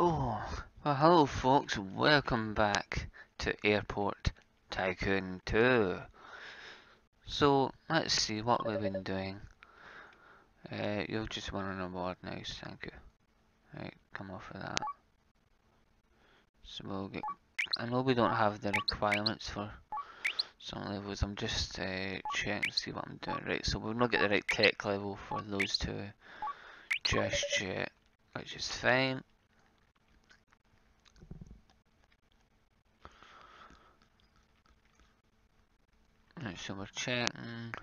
Oh, well hello folks, welcome back to Airport Tycoon 2. So, let's see what we've been doing. You'll just want an award now, thank you. Right, come off of that. So we'll get... I know we don't have the requirements for some levels, I'm just checking to see what I'm doing. Right, so we'll not get the right tech level for those two just yet, which is fine. So we're checking,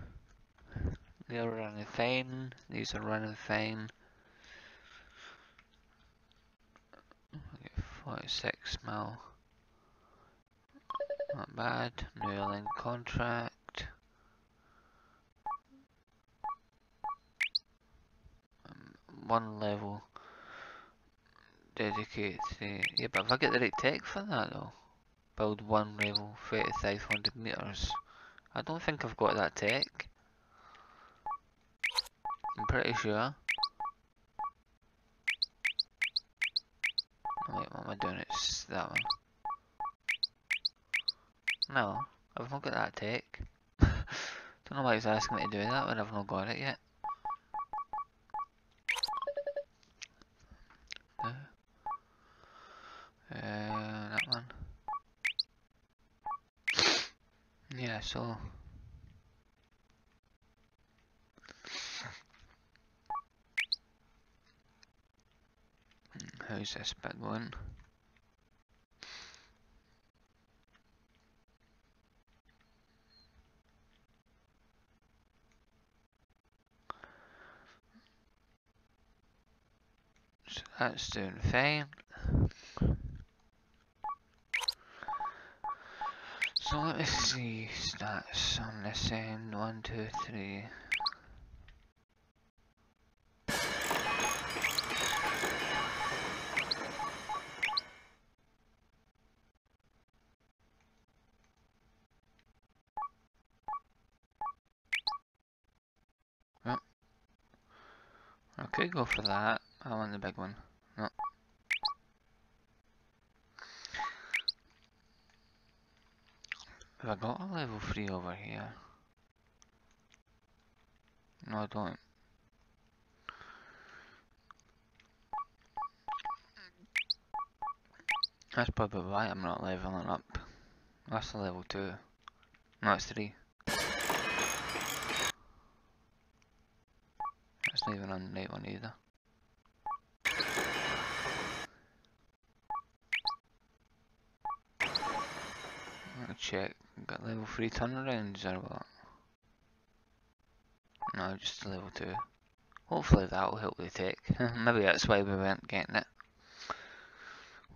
they're running fine, these are running fine. We get 46 mil, not bad. New airline contract, one level, dedicate 3, yeah, but if I get the right tech for that though, build one level, 3500 meters. I don't think I've got that tech. I'm pretty sure. Wait, what am I doing? It's that one. No, I've not got that tech. Don't know why he's asking me to do that when I've not got it yet. That one. Yeah, so how's this bad one? So that's doing fine. So let me see stats on this end, 1, 2, 3. Oh. I could go for that, I want the big one. No. Have I got a level 3 over here? No, I don't. That's probably why I'm not leveling up. That's a level 2. No, it's 3. That's not even on the right one either. I'll check. Got level 3 turnarounds or what? No, just level 2. Hopefully that will help the tech. Maybe that's why we weren't getting it.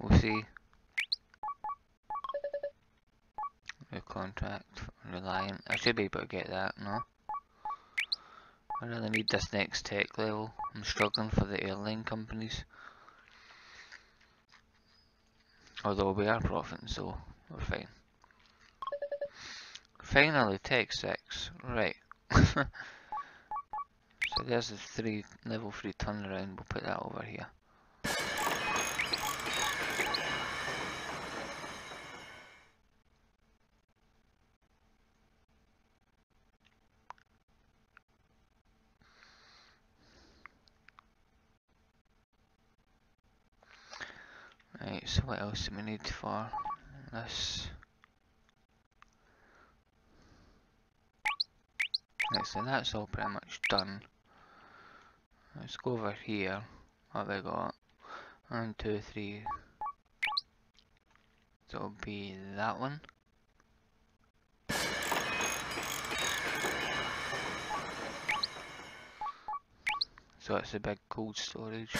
We'll see. New contract, Reliant. I should be able to get that, no? I really need this next tech level. I'm struggling for the airline companies. Although we are profiting, so we're fine. Finally, tech 6, right. So there's the level 3 turnaround, we'll put that over here. Right, so what else do we need for this? Right, so that's all pretty much done. Let's go over here. What have I got? 1, 2, 3. So it'll be that one. So it's a big cold storage.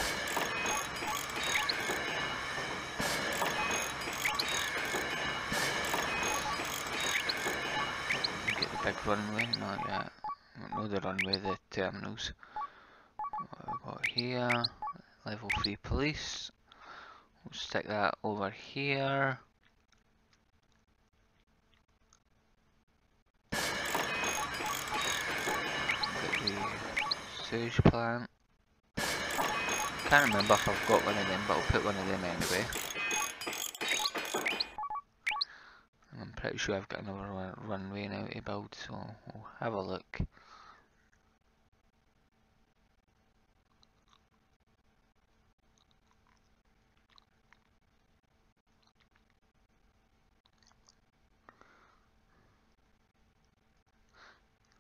Get the big runway, not yet. No, the runway, the terminals. What have we got here? Level 3 police. We'll stick that over here. Get the sewage plant. can't remember if I've got one of them, but I'll put one of them anyway. And I'm pretty sure I've got another runway now to build, so we'll have a look.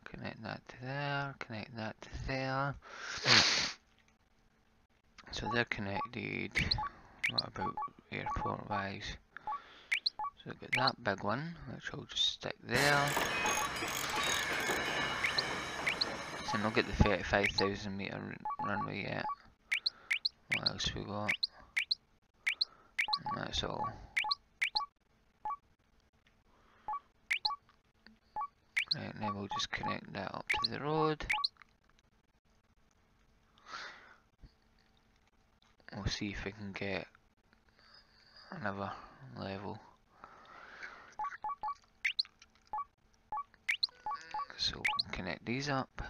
Connect that to there, connect that to there. So they're connected. What about airport wise? So we've got that big one, which I'll just stick there. So I'll get the 35,000 metre runway yet. What else we got? And that's all. Right, now we'll just connect that up to the road. We'll see if we can get another level. So we'll connect these up.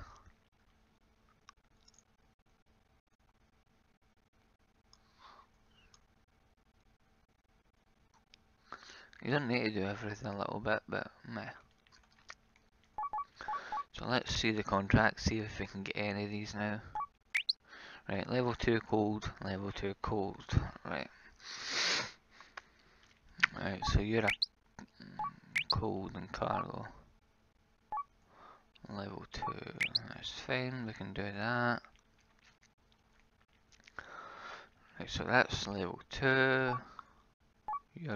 You don't need to do everything a little bit, but meh. So let's see the contract, see if we can get any of these now. Right, level 2 cold, level 2 cold, right. Right, so you're a cold and cargo. Level 2, that's fine, we can do that. Right, so that's level 2. You're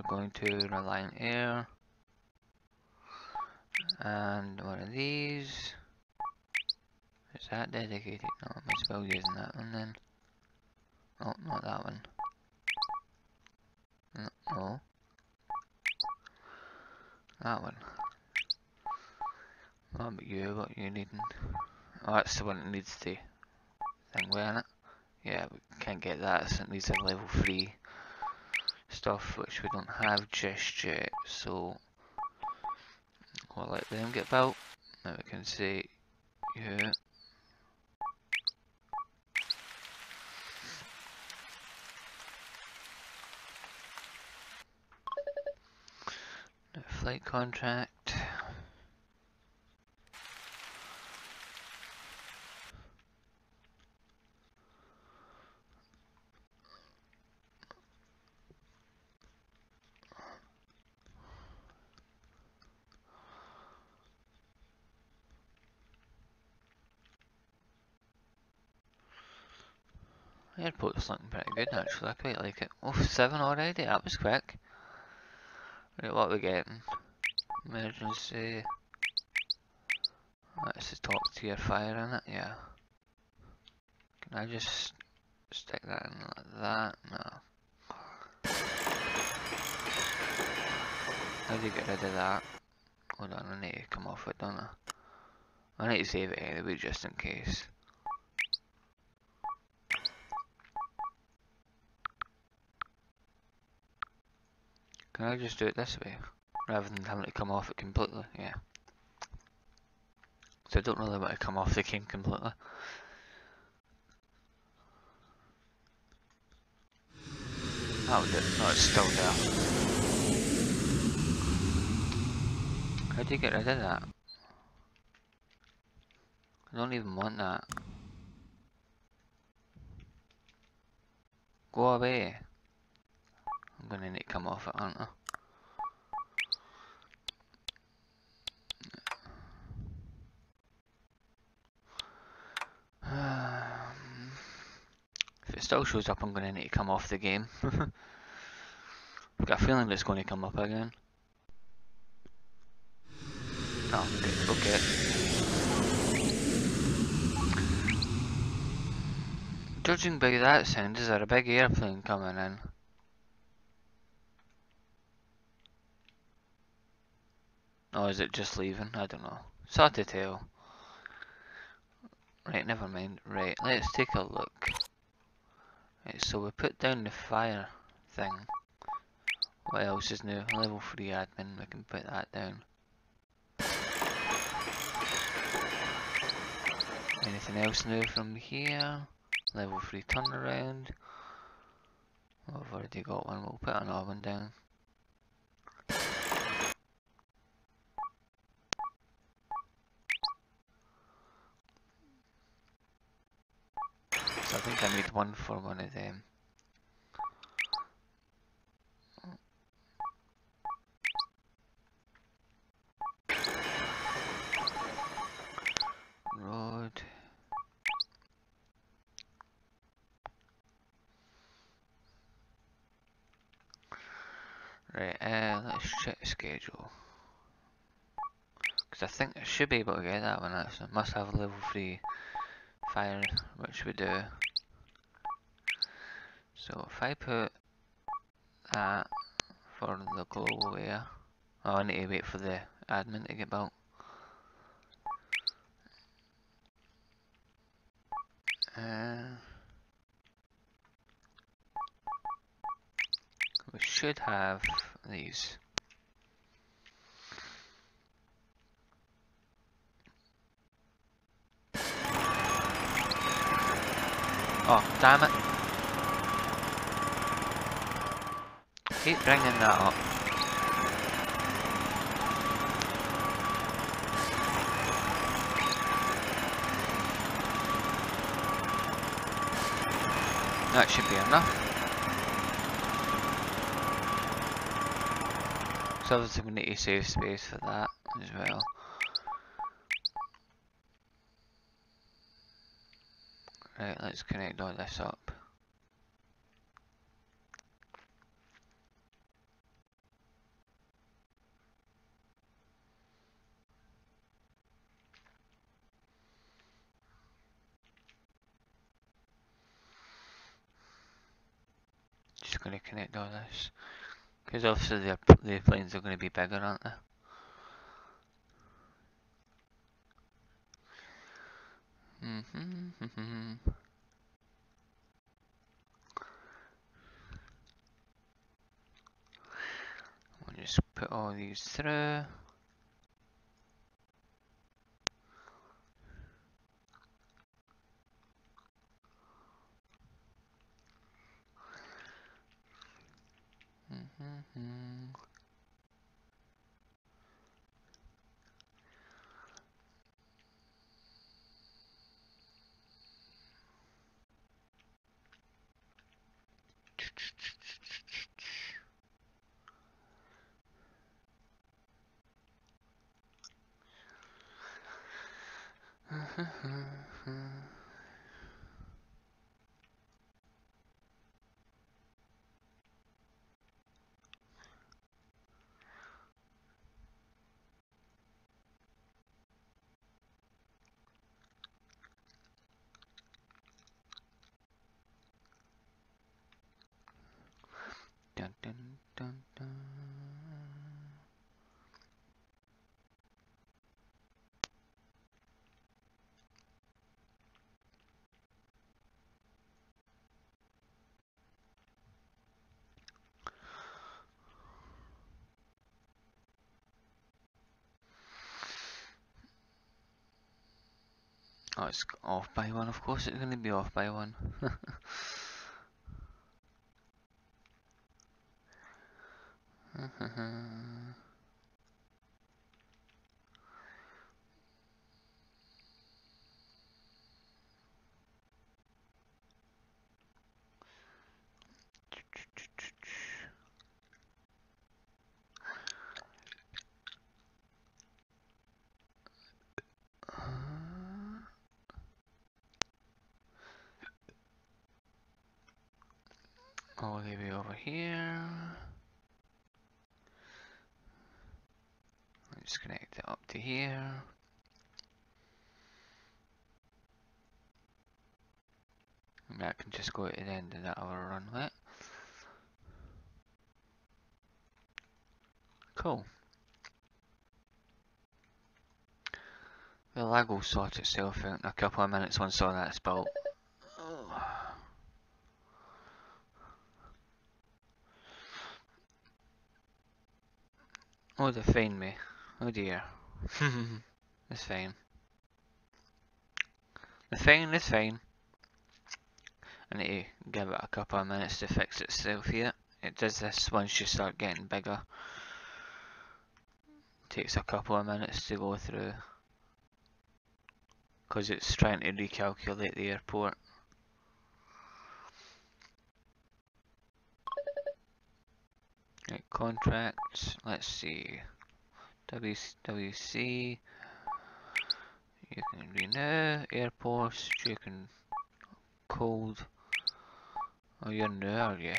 going to Reliant Air. And one of these. Is that dedicated? No, I might as well use that one then. Oh, not that one. No. That one. What about you? What are you needing? Oh, that's the one that needs the thing, weren't it? Yeah, we can't get that, so it needs a level 3 stuff, which we don't have just yet, so we'll let them get built. Now we can see you. Now flight contract. Airport's looking pretty good actually, I quite like it. Oh, 7 already? That was quick. Right, what are we getting? Emergency. That's the top tier fire in it, yeah. Can I just stick that in like that? No. How do you get rid of that? Hold on, I need to come off it, don't I? I need to save it anyway just in case. Can I just do it this way, rather than having to come off it completely? Yeah. So I don't really want to come off the game completely. That'll do it. No, it's still there. How do you get rid of that? I don't even want that. Go away. I'm gonna need to come off it, aren't I? If it still shows up, I'm gonna need to come off the game. I've got a feeling it's going to come up again. Oh, okay. Judging by that sound, is there a big airplane coming in? Or is it just leaving? I don't know. It's hard to tell. Right, never mind. Right, let's take a look. Right, so we put down the fire thing. What else is new? Level 3 admin, we can put that down. Anything else new from here? Level 3 turnaround. Oh, I've already got one, we'll put another one down. So I think I need one for one of them. Right, let's check the schedule, because I think I should be able to get that one actually. I must have level 3 fire, which we do. So if I put that for the Global Air, oh, I need to wait for the admin to get built. We should have these. Oh, damn it. Keep bringing that up. That should be enough. So obviously we need to save space for that as well. Right, let's connect all this up. Just going to connect all this. Because obviously the planes are going to be bigger, aren't they? We'll just put all these through. Oh, it's off by one, of course it's going to be off by one. Oh, they'll be over here. Let's connect it up to here. And that can just go to the end of that other runway. Cool. The lag will sort itself out in a couple of minutes once all that's built. Oh, they find me. Oh dear. It's fine. The fine is fine. I need to give it a couple of minutes to fix itself here. It does this once you start getting bigger. Takes a couple of minutes to go through because it's trying to recalculate the airport. Right, contracts, let's see, WWC, you can renew, airports, you can cold, oh you're new are you?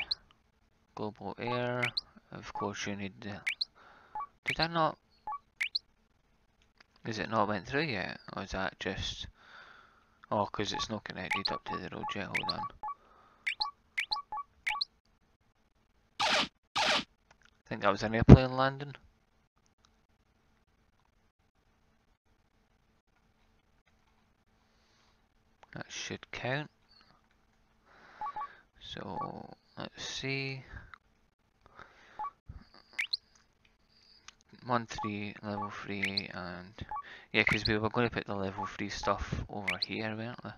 Global Air, of course you need the, did I not, is it not went through yet, or is that just, oh because it's not connected up to the road yet, hold on. I think that was an airplane landing. That should count. So let's see. 1, 3, level 3, and yeah, because we were going to put the level 3 stuff over here, weren't we?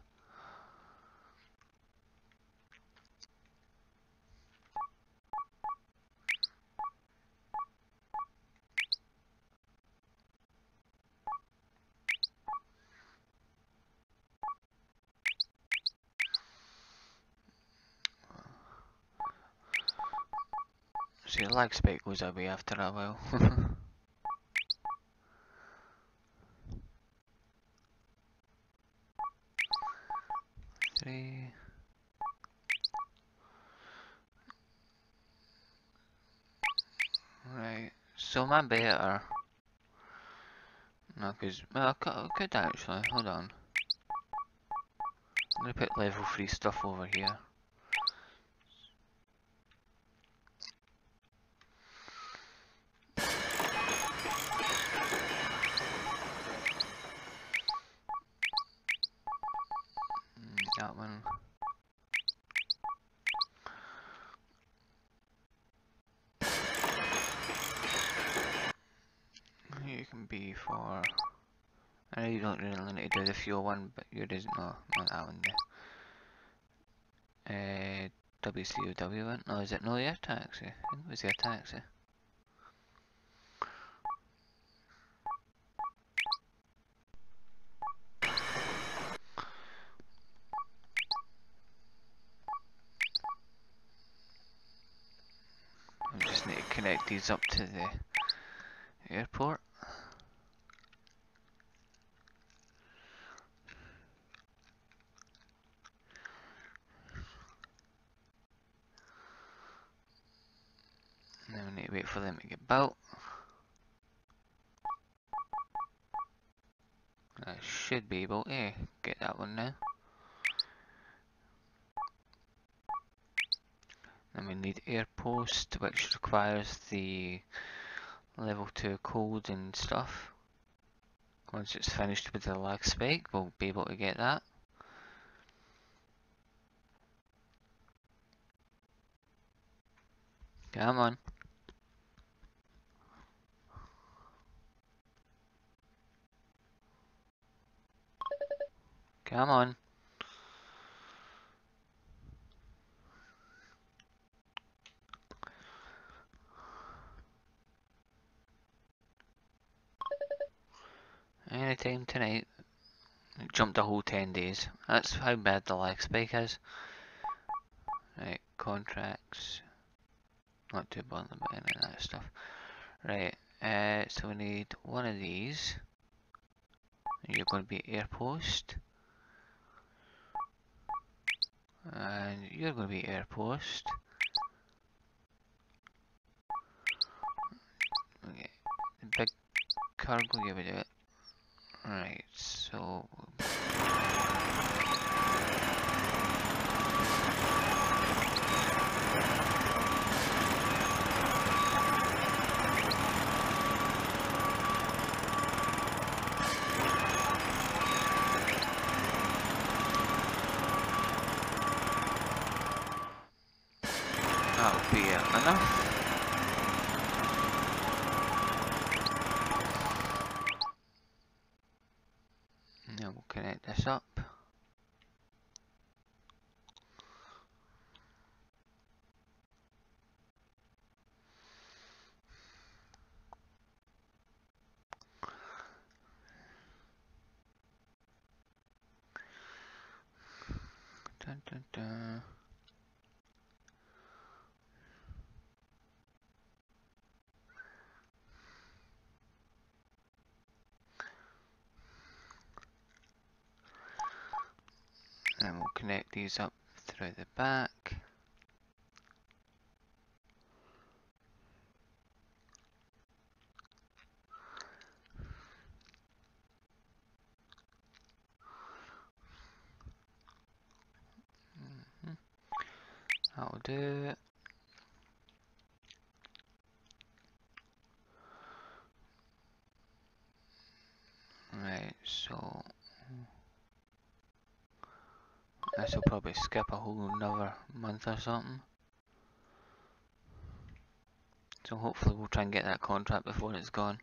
See, the lag spike goes away after a while. Three. Right, so my better. No, because, well, I could actually, hold on. I'm going to put level 3 stuff over here. Fuel one, but you didn't know, not that one there. WCOW one, no, is it no air taxi? I think it was air taxi. I just need to connect these up to the airport. Wait for them to get built. I should be able to get that one now. And we need airpost, which requires the level 2 code and stuff. Once it's finished with the lag spike, we'll be able to get that. Come on. Come on. Anytime tonight. It jumped a whole 10 days. That's how bad the lag spike is. Right, contracts. Not too bothered about any of that stuff. Right, so we need one of these. You're going to be airpost. And you're going to be airpost. Okay, the big cargo, yeah we do it. Right, so... Now we'll connect this up. Dun, dun, dun. And we'll connect these up through the back. That'll do it. Right, so this will probably skip a whole another month or something. So hopefully we'll try and get that contract before it's gone.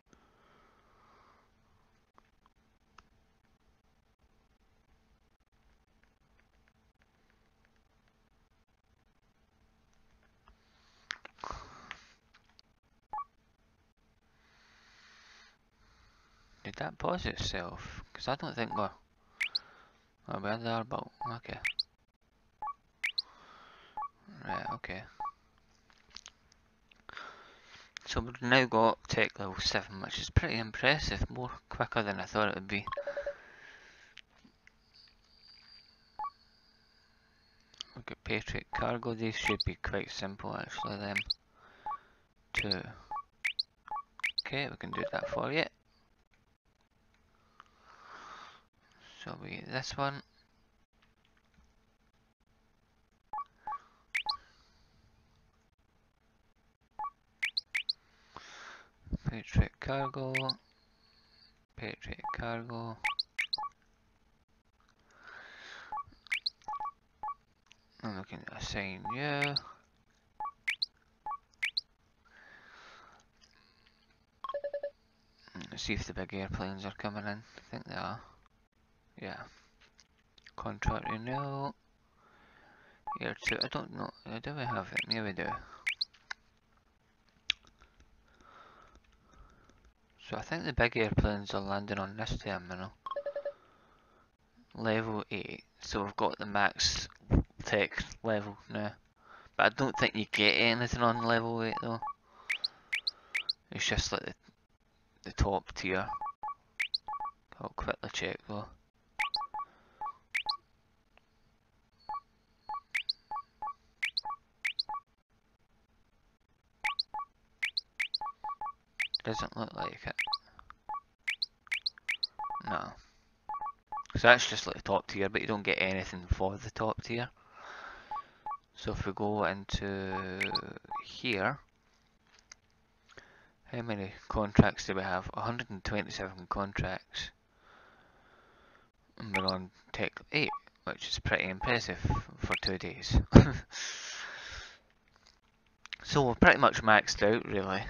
Did that pause itself? Because I don't think we're... Oh, we're there, but... Okay. Right, okay. So we've now got tech level 7, which is pretty impressive. More quicker than I thought it would be. Look at Patriot Cargo. These should be quite simple, actually, then. 2. Okay, we can do that for you. So we get this one. Patriot Cargo. Patriot Cargo. I'm looking at assign you. Let's see if the big airplanes are coming in. I think they are. Yeah, contract renewal, Air 2, I don't know, do we have it? Yeah, we do. So I think the big airplanes are landing on this terminal. Level 8, so we've got the max tech level now. But I don't think you get anything on level 8 though. It's just like the top tier. I'll quickly check though. Doesn't look like it. No. So that's just like the top tier, but you don't get anything for the top tier. So if we go into here, how many contracts do we have? 127 contracts. And we're on tech 8, which is pretty impressive for 2 days. So we're pretty much maxed out, really.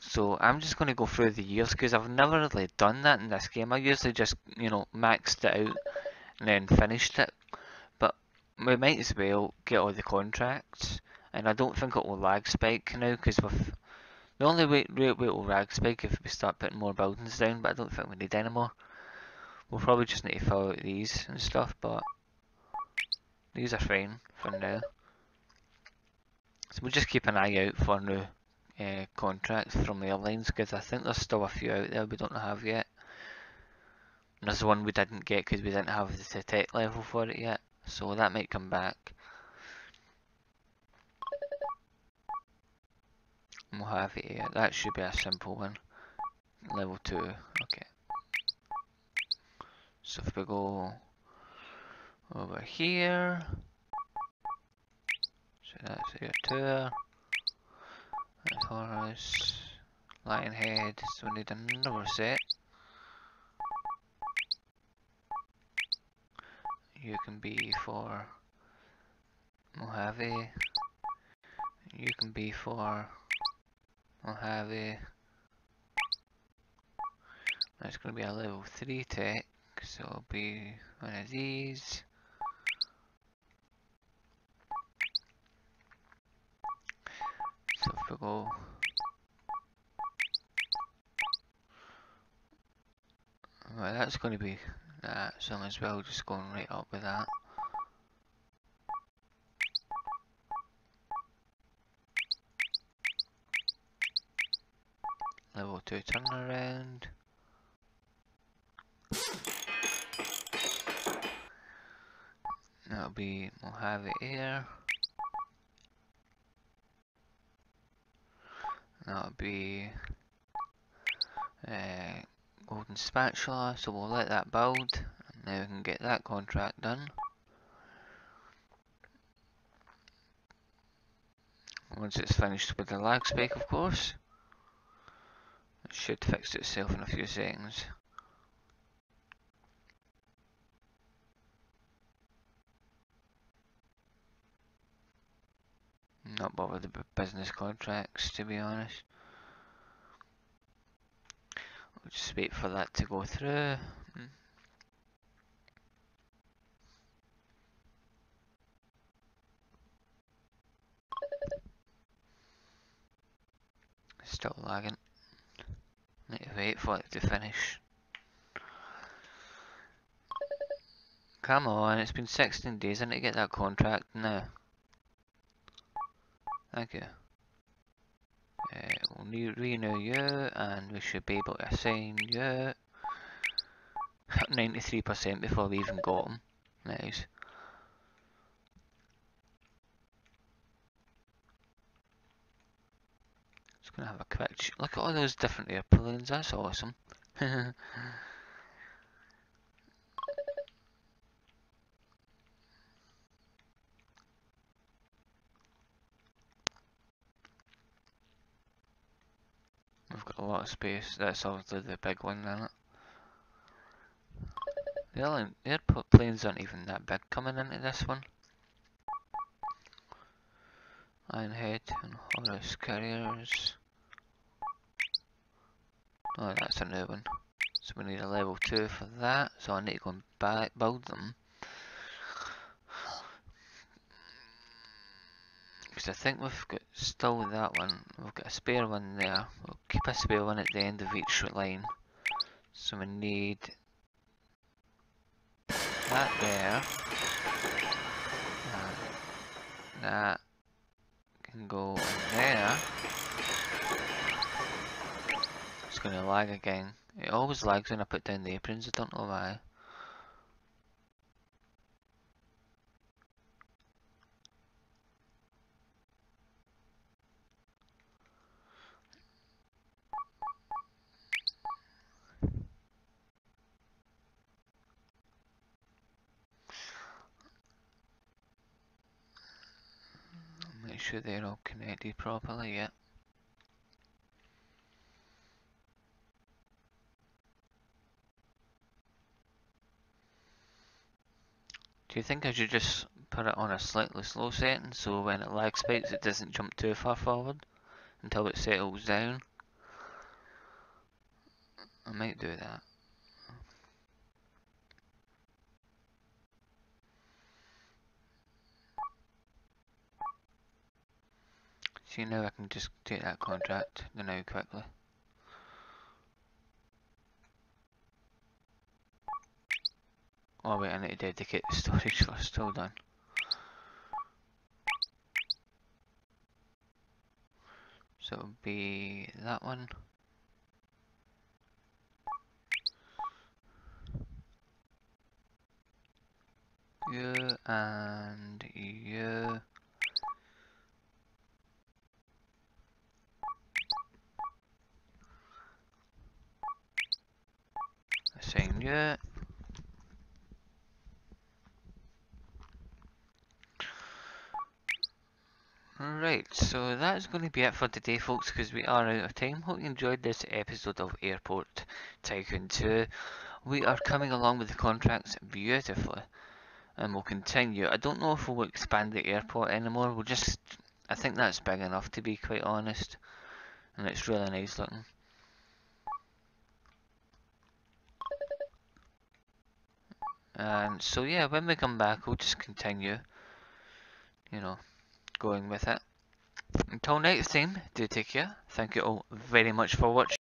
So I'm just going to go through the years because I've never really done that in this game. I usually just, you know, maxed it out and then finished it. But we might as well get all the contracts. And I don't think it will lag spike now because we've... The only way it will lag spike if we start putting more buildings down, but I don't think we need any more. We'll probably just need to fill out these and stuff, but these are fine for now. So we'll just keep an eye out for new contracts from the airlines, because I think there's still a few out there we don't have yet. And there's one we didn't get because we didn't have the tech level for it yet, so that might come back. Mojave, yeah, that should be a simple one. Level 2, okay. So if we go over here, so that's Air 2, that's Horus, Lion Head, so we need another set. You can be for Mojave, you can be for Mojave. That's going to be a level 3 tech, so it'll be one of these. So if we go well, that's going to be that, so I might as well just going right up with that. Level 2 turnaround. That'll be Mojave Air. That'll be golden spatula, so we'll let that build and now we can get that contract done. Once it's finished with the lag spike, of course, it should fix itself in a few seconds. Not bothered about business contracts, to be honest. We'll just wait for that to go through. Still lagging. Need to wait for it to finish. Come on, it's been 16 days. I need to get that contract now. Thank you. We'll renew you and we should be able to assign you. 93% before we even got them. Nice. Just gonna have a quick look at all those different airplanes, that's awesome. Got a lot of space. That's obviously the big one, isn't it? The airport planes aren't even that big coming into this one. Iron Head and Horus Carriers. Oh, that's a new one. So we need a level 2 for that. So I need to go and build them. I think we've got still that one, we've got a spare one there, we'll keep a spare one at the end of each line. So we need that there, and that can go in there. It's going to lag again, it always lags when I put down the aprons, I don't know why. Sure they're all connected properly, yeah. Do you think I should just put it on a slightly slow setting so when it lag spikes it doesn't jump too far forward until it settles down? I might do that. See, now I can just take that contract now quickly. Oh wait, I need to dedicate the storage first, hold on. So it'll be that one. You and you. Assign you. Right, so that's going to be it for today, folks, because we are out of time. Hope you enjoyed this episode of Airport Tycoon 2. We are coming along with the contracts beautifully, and we'll continue. I don't know if we'll expand the airport anymore. We'll just, I think that's big enough, to be quite honest, and it's really nice looking. And so yeah, when we come back we'll just continue, you know, going with it. Until next time, do take care. Thank you all very much for watching.